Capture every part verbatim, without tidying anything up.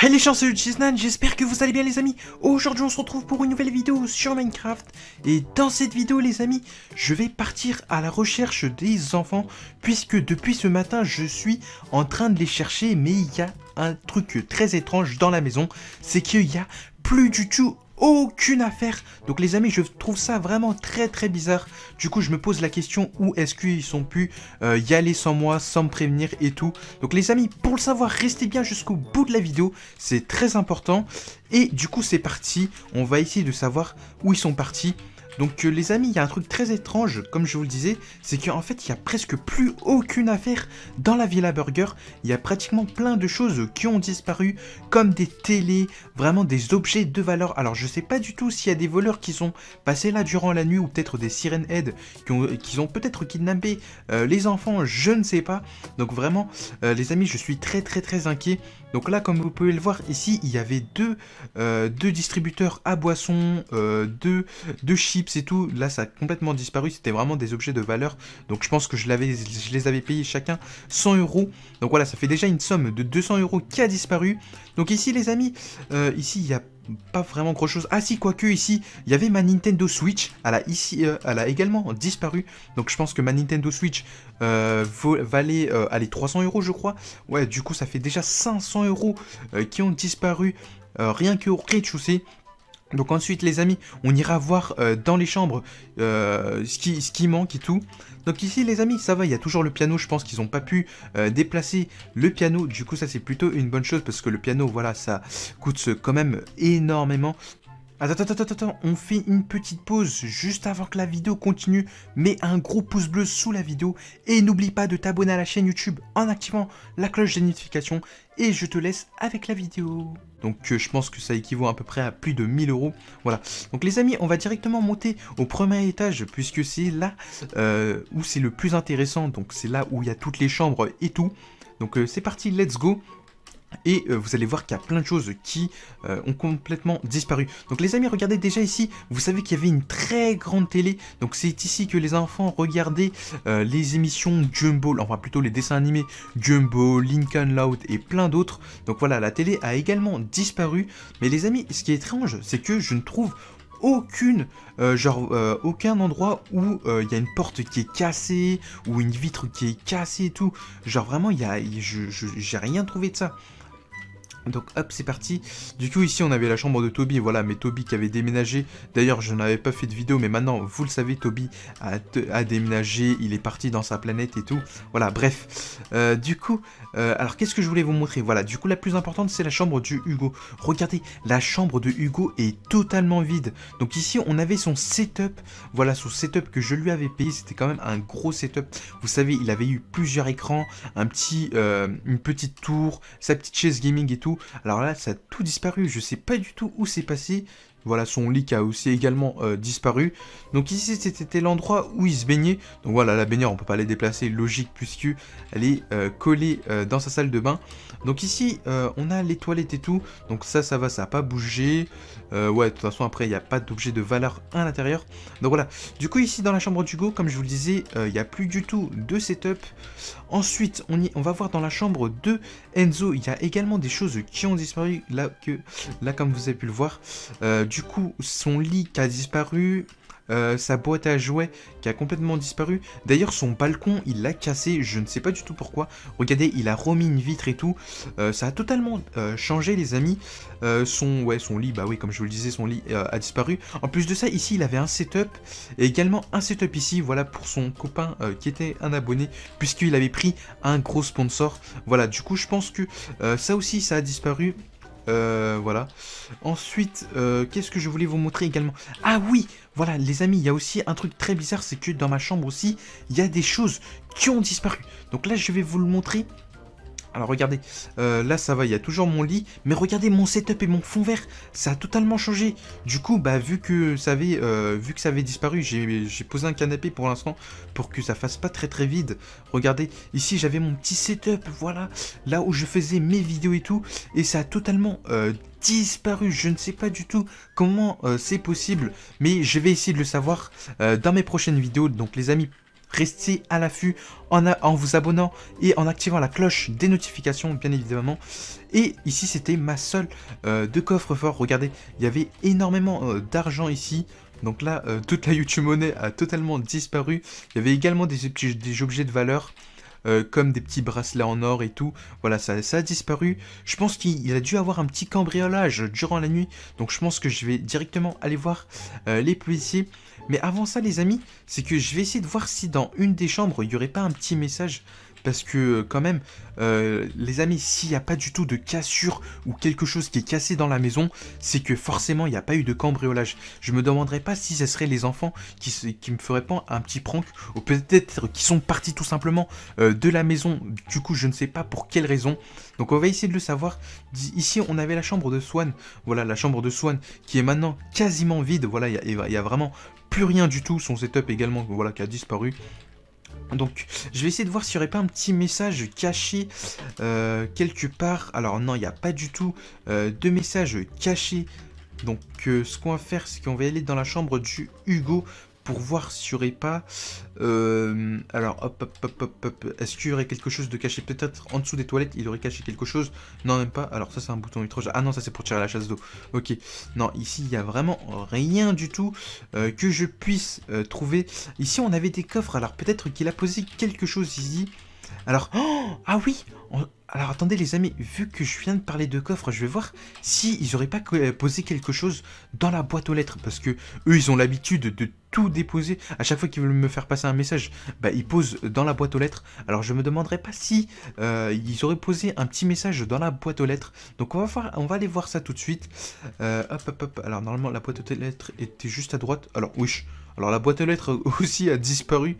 Hey les gens, salut Chisnan, j'espère que vous allez bien les amis. Aujourd'hui on se retrouve pour une nouvelle vidéo sur Minecraft. Et dans cette vidéo les amis, je vais partir à la recherche des enfants, puisque depuis ce matin je suis en train de les chercher. Mais il y a un truc très étrange dans la maison, c'est qu'il n'y a plus du tout aucune affaire. Donc les amis, je trouve ça vraiment très très bizarre. Du coup je me pose la question, où est-ce qu'ils sont pu euh, y aller sans moi, sans me prévenir et tout. Donc les amis, pour le savoir, restez bien jusqu'au bout de la vidéo, c'est très important. Et du coup c'est parti, on va essayer de savoir où ils sont partis. Donc euh, les amis, il y a un truc très étrange, comme je vous le disais, c'est qu'en fait, il n'y a presque plus aucune affaire dans la Villa Burger. Il y a pratiquement plein de choses qui ont disparu, comme des télés, vraiment des objets de valeur. Alors je sais pas du tout s'il y a des voleurs qui sont passés là durant la nuit, ou peut-être des Siren Heads qui ont, qui ont peut-être kidnappé euh, les enfants, je ne sais pas. Donc vraiment, euh, les amis, je suis très très très inquiet. Donc là, comme vous pouvez le voir, ici, il y avait deux, euh, deux distributeurs à boissons, euh, deux, deux chips et tout. Là, ça a complètement disparu. C'était vraiment des objets de valeur. Donc je pense que je, l'avais, je les avais payés chacun cent euros. Donc voilà, ça fait déjà une somme de deux cents euros qui a disparu. Donc ici, les amis, euh, ici, il n'y a pas vraiment grand chose. Ah si, quoique ici, il y avait ma Nintendo Switch. Elle a, ici, euh, elle a également disparu. Donc je pense que ma Nintendo Switch euh, valait euh, allez, trois cents euros, je crois. Ouais, du coup, ça fait déjà cinq cents euros euh, qui ont disparu euh, rien que au rez-de-chaussée. Donc ensuite les amis, on ira voir euh, dans les chambres euh, ce, qui, ce qui manque et tout. Donc ici les amis, ça va, il y a toujours le piano. Je pense qu'ils n'ont pas pu euh, déplacer le piano. Du coup ça c'est plutôt une bonne chose, parce que le piano, voilà, ça coûte quand même énormément. Attends, attends, attends, attends, on fait une petite pause juste avant que la vidéo continue. Mets un gros pouce bleu sous la vidéo et n'oublie pas de t'abonner à la chaîne YouTube en activant la cloche des notifications. Et je te laisse avec la vidéo. Donc euh, je pense que ça équivaut à peu près à plus de mille euros. Voilà. Donc les amis, on va directement monter au premier étage, puisque c'est là euh, où c'est le plus intéressant. Donc c'est là où il y a toutes les chambres et tout. Donc euh, c'est parti, let's go. Et euh, vous allez voir qu'il y a plein de choses qui euh, ont complètement disparu. Donc les amis, regardez déjà ici, vous savez qu'il y avait une très grande télé. Donc c'est ici que les enfants regardaient euh, les émissions Jumbo, enfin plutôt les dessins animés Jumbo, Lincoln Loud et plein d'autres. Donc voilà, la télé a également disparu. Mais les amis, ce qui est étrange, c'est que je ne trouve aucune, euh, genre, euh, aucun endroit où il euh, y a une porte qui est cassée, ou une vitre qui est cassée et tout. Genre vraiment, y a, y, je, je, j'ai rien trouvé de ça. Donc hop, c'est parti. Du coup ici on avait la chambre de Toby, voilà, mais Toby qui avait déménagé. D'ailleurs je n'avais pas fait de vidéo, mais maintenant vous le savez, Toby a, a déménagé, il est parti dans sa planète et tout. Voilà, bref. euh, Du coup, euh, alors qu'est-ce que je voulais vous montrer. Voilà, du coup la plus importante c'est la chambre du Hugo. Regardez, la chambre de Hugo est totalement vide. Donc ici on avait son setup. Voilà, son setup que je lui avais payé. C'était quand même un gros setup. Vous savez, il avait eu plusieurs écrans, un petit, euh, une petite tour, sa petite chaise gaming et tout. Alors là, ça a tout disparu, je sais pas du tout où c'est passé. Voilà, son lit qui a aussi également euh, disparu. Donc ici, c'était l'endroit où il se baignait. Donc voilà, la baignoire, on peut pas la déplacer, logique, puisque elle est euh, collée euh, dans sa salle de bain. Donc ici, euh, on a les toilettes et tout. Donc ça, ça va, ça a pas bougé. Euh, ouais, de toute façon, après, il n'y a pas d'objet de valeur à l'intérieur. Donc voilà. Du coup, ici, dans la chambre d'Hugo, comme je vous le disais, il euh, n'y a plus du tout de setup. Ensuite, on, y, on va voir dans la chambre de Enzo. Il y a également des choses qui ont disparu, là, que, là comme vous avez pu le voir. Euh, du coup, son lit qui a disparu. Euh, sa boîte à jouets qui a complètement disparu. D'ailleurs son balcon il l'a cassé, je ne sais pas du tout pourquoi. Regardez, il a remis une vitre et tout. euh, Ça a totalement euh, changé les amis. euh, son, ouais, son lit, bah oui, comme je vous le disais, son lit euh, a disparu. En plus de ça, ici il avait un setup, et également un setup ici, voilà, pour son copain euh, qui était un abonné, puisqu'il avait pris un gros sponsor. Voilà, du coup je pense que euh, ça aussi ça a disparu. Euh, voilà. Ensuite, euh, qu'est-ce que je voulais vous montrer également. Ah oui, voilà les amis, il y a aussi un truc très bizarre, c'est que dans ma chambre aussi, il y a des choses qui ont disparu. Donc là, je vais vous le montrer. Alors regardez, euh, là ça va, il y a toujours mon lit, mais regardez mon setup et mon fond vert, ça a totalement changé. Du coup, bah vu que ça avait, euh, vu que ça avait disparu, j'ai posé un canapé pour l'instant pour que ça fasse pas très très vide. Regardez, ici j'avais mon petit setup, voilà, là où je faisais mes vidéos et tout, et ça a totalement euh, disparu. Je ne sais pas du tout comment euh, c'est possible, mais je vais essayer de le savoir euh, dans mes prochaines vidéos. Donc les amis, Restez à l'affût en, en vous abonnant et en activant la cloche des notifications, bien évidemment. Et ici, c'était ma seule euh, de coffre-fort. Regardez, il y avait énormément euh, d'argent ici. Donc là, euh, toute la YouTube monnaie a totalement disparu. Il y avait également des, petits, des objets de valeur. Euh, comme des petits bracelets en or et tout. Voilà, ça, ça a disparu. Je pense qu'il a dû avoir un petit cambriolage durant la nuit. Donc je pense que je vais directement aller voir euh, les policiers. Mais avant ça, les amis, c'est que je vais essayer de voir si dans une des chambres, il n'y aurait pas un petit message. Parce que quand même, euh, les amis, s'il n'y a pas du tout de cassure ou quelque chose qui est cassé dans la maison, c'est que forcément, il n'y a pas eu de cambriolage. Je me demanderais pas si ce seraient les enfants qui, qui me feraient pas un petit prank, ou peut-être qui sont partis tout simplement euh, de la maison. Du coup, je ne sais pas pour quelle raison. Donc, on va essayer de le savoir. Ici, on avait la chambre de Swan. Voilà, la chambre de Swan qui est maintenant quasiment vide. Voilà, il n'y a, y a vraiment plus rien du tout. Son setup également, voilà, qui a disparu. Donc, je vais essayer de voir s'il n'y aurait pas un petit message caché euh, quelque part. Alors non, il n'y a pas du tout euh, de message caché. Donc, euh, ce qu'on va faire, c'est qu'on va aller dans la chambre du Hugo pour voir s'il n'y aurait pas... Euh, alors, hop, hop, hop, hop, hop. Est-ce qu'il y aurait quelque chose de caché? Peut-être en dessous des toilettes, il aurait caché quelque chose. Non, même pas. Alors, ça, c'est un bouton étrange. Ah non, ça, c'est pour tirer la chasse d'eau. Ok. Non, ici, il n'y a vraiment rien du tout euh, que je puisse euh, trouver. Ici, on avait des coffres. Alors, peut-être qu'il a posé quelque chose ici. Alors, oh, ah oui on... Alors, attendez, les amis, vu que je viens de parler de coffres, je vais voir si ils n'auraient pas posé quelque chose dans la boîte aux lettres. Parce que eux, ils ont l'habitude de tout déposer. À chaque fois qu'ils veulent me faire passer un message, bah, ils posent dans la boîte aux lettres. Alors, je me demanderais pas si euh, ils auraient posé un petit message dans la boîte aux lettres. Donc, on va, voir, on va aller voir ça tout de suite. Euh, hop, hop, hop. Alors, normalement, la boîte aux lettres était juste à droite. Alors, oui. Alors, la boîte aux lettres aussi a disparu.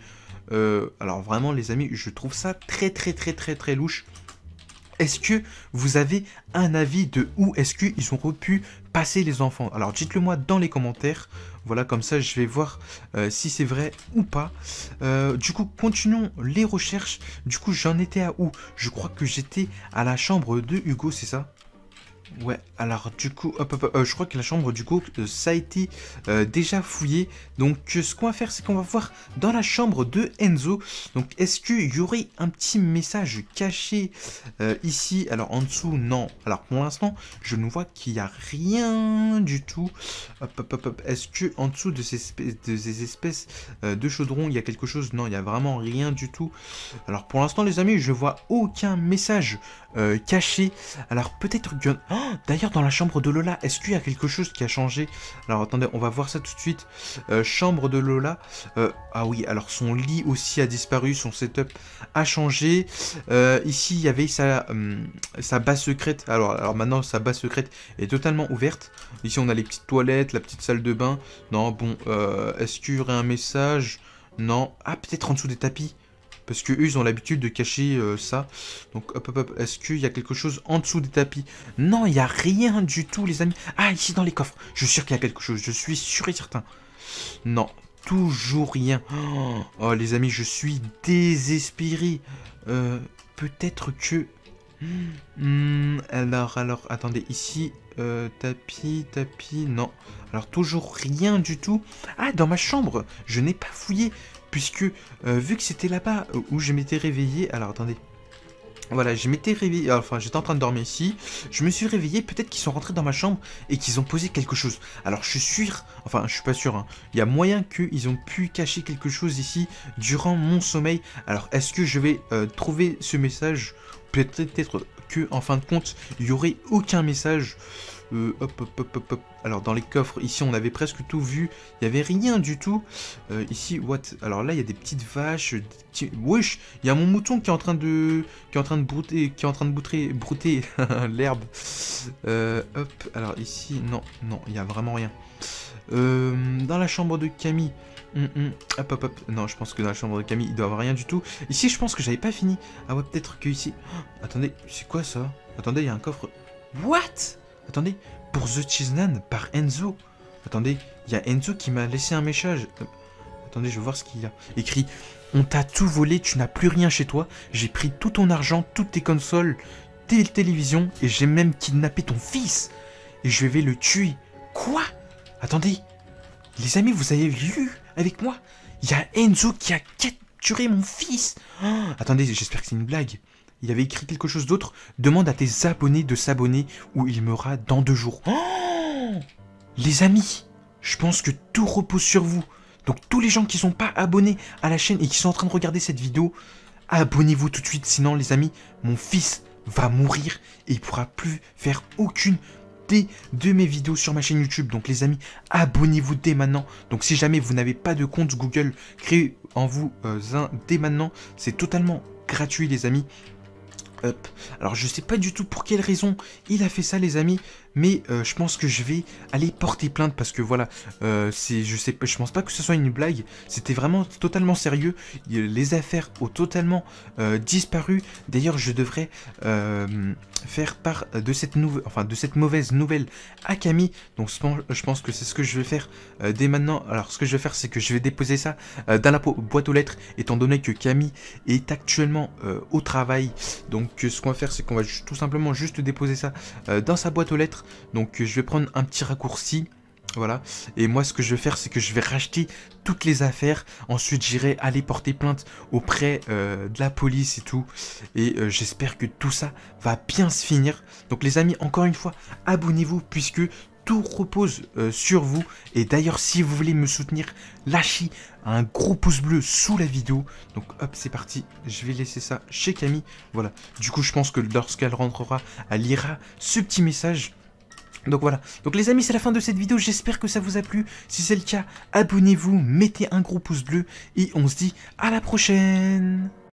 Euh, alors, vraiment, les amis, je trouve ça très, très, très, très, très louche. Est-ce que vous avez un avis de où est-ce qu'ils ont pu passer les enfants? Alors dites-le moi dans les commentaires. Voilà, comme ça je vais voir euh, si c'est vrai ou pas. Euh, du coup, continuons les recherches. Du coup, j'en étais à où? Je crois que j'étais à la chambre de Hugo, c'est ça? Ouais, alors du coup, hop, hop, hop, euh, je crois que la chambre du coup, euh, ça a été euh, déjà fouillé. Donc euh, ce qu'on va faire, c'est qu'on va voir dans la chambre de Enzo. Donc est-ce qu'il y aurait un petit message caché euh, ici? Alors en dessous, non. Alors pour l'instant, je ne vois qu'il n'y a rien du tout. Hop, hop, hop, hop. Est-ce qu'en dessous de ces espèces, de, ces espèces euh, de chaudrons, il y a quelque chose? Non, il n'y a vraiment rien du tout. Alors pour l'instant, les amis, je ne vois aucun message euh, caché. Alors peut-être qu'il y en... oh, d'ailleurs, dans la chambre de Lola, est-ce qu'il y a quelque chose qui a changé? Alors, attendez, on va voir ça tout de suite. Euh, chambre de Lola. Euh, ah oui, alors son lit aussi a disparu. Son setup a changé. Euh, ici, il y avait sa, euh, sa base secrète. Alors, alors, maintenant, sa base secrète est totalement ouverte. Ici, on a les petites toilettes, la petite salle de bain. Non, bon, euh, est-ce qu'il y aurait un message? Non. Ah, peut-être en dessous des tapis. Parce qu'eux, ils ont l'habitude de cacher euh, ça. Donc, hop, hop, hop. Est-ce qu'il y a quelque chose en dessous des tapis? Non, il n'y a rien du tout, les amis. Ah, ici, dans les coffres. Je suis sûr qu'il y a quelque chose. Je suis sûr et certain. Non, toujours rien. Oh, oh les amis, je suis désespéré. Euh, peut-être que... Hmm, alors, alors, attendez. Ici, euh, tapis, tapis, non. Alors, toujours rien du tout. Ah, dans ma chambre, je n'ai pas fouillé. Puisque, euh, vu que c'était là-bas où je m'étais réveillé... Alors, attendez. Voilà, je m'étais réveillé... Enfin, j'étais en train de dormir ici. Je me suis réveillé. Peut-être qu'ils sont rentrés dans ma chambre et qu'ils ont posé quelque chose. Alors, je suis sûr... Enfin, je suis pas sûr. Hein. Il y a moyen qu'ils ont pu cacher quelque chose ici durant mon sommeil. Alors, est-ce que je vais euh, trouver ce message? Peut-être que, en fin de compte, il n'y aurait aucun message... Euh, hop, hop, hop, hop, hop. Alors dans les coffres, ici on avait presque tout vu. Il n'y avait rien du tout. euh, Ici, what? Alors là il y a des petites vaches. Des... Wesh, il y a mon mouton qui est en train de... Qui est en train de brouter... Qui est en train de brouter... Brouter l'herbe. euh, Hop, alors ici, non, non, il n'y a vraiment rien. euh, Dans la chambre de Camille. Mmh, mmh. Hop, hop, hop. Non, je pense que dans la chambre de Camille, il doit avoir rien du tout. Ici, je pense que j'avais pas fini. Ah ouais, peut-être que ici... Oh, attendez, c'est quoi ça? Attendez, il y a un coffre. What? Attendez, pour The Chisnan, par Enzo. Attendez, il y a Enzo qui m'a laissé un message. Euh, attendez, je vais voir ce qu'il y a écrit. On t'a tout volé, tu n'as plus rien chez toi. J'ai pris tout ton argent, toutes tes consoles, tes télévisions, et j'ai même kidnappé ton fils. Et je vais le tuer. Quoi? Attendez, les amis, vous avez lu avec moi? Il y a Enzo qui a capturé mon fils. Oh, attendez, j'espère que c'est une blague. Il avait écrit quelque chose d'autre. Demande à tes abonnés de s'abonner ou il meurra dans deux jours. Oh, les amis, je pense que tout repose sur vous. Donc tous les gens qui ne sont pas abonnés à la chaîne et qui sont en train de regarder cette vidéo, abonnez-vous tout de suite. Sinon les amis, mon fils va mourir et il ne pourra plus faire aucune de mes vidéos sur ma chaîne YouTube. Donc les amis, abonnez-vous dès maintenant. Donc si jamais vous n'avez pas de compte Google, créez en vous euh, un dès maintenant. C'est totalement gratuit les amis. Hop. Alors je sais pas du tout pour quelle raison il a fait ça les amis, mais euh, je pense que je vais aller porter plainte parce que voilà, euh, c'est, je sais pas, je pense pas que ce soit une blague, c'était vraiment totalement sérieux, les affaires ont totalement euh, disparu. D'ailleurs je devrais euh, faire part de cette nouvelle, enfin de cette mauvaise nouvelle à Camille, donc je pense que c'est ce que je vais faire euh, dès maintenant. Alors ce que je vais faire c'est que je vais déposer ça euh, dans la boîte aux lettres, étant donné que Camille est actuellement euh, au travail. Donc que ce qu'on va faire c'est qu'on va tout simplement juste déposer ça euh, dans sa boîte aux lettres. Donc euh, je vais prendre un petit raccourci, voilà, et moi ce que je vais faire c'est que je vais racheter toutes les affaires, ensuite j'irai aller porter plainte auprès euh, de la police et tout, et euh, j'espère que tout ça va bien se finir. Donc les amis, encore une fois, abonnez-vous puisque tout repose euh, sur vous. Et d'ailleurs si vous voulez me soutenir, lâchez un gros pouce bleu sous la vidéo. Donc hop, c'est parti, je vais laisser ça chez Camille. Voilà, du coup je pense que lorsqu'elle rentrera, elle lira ce petit message. Donc voilà, donc les amis c'est la fin de cette vidéo, j'espère que ça vous a plu. Si c'est le cas, abonnez-vous, mettez un gros pouce bleu et on se dit à la prochaine.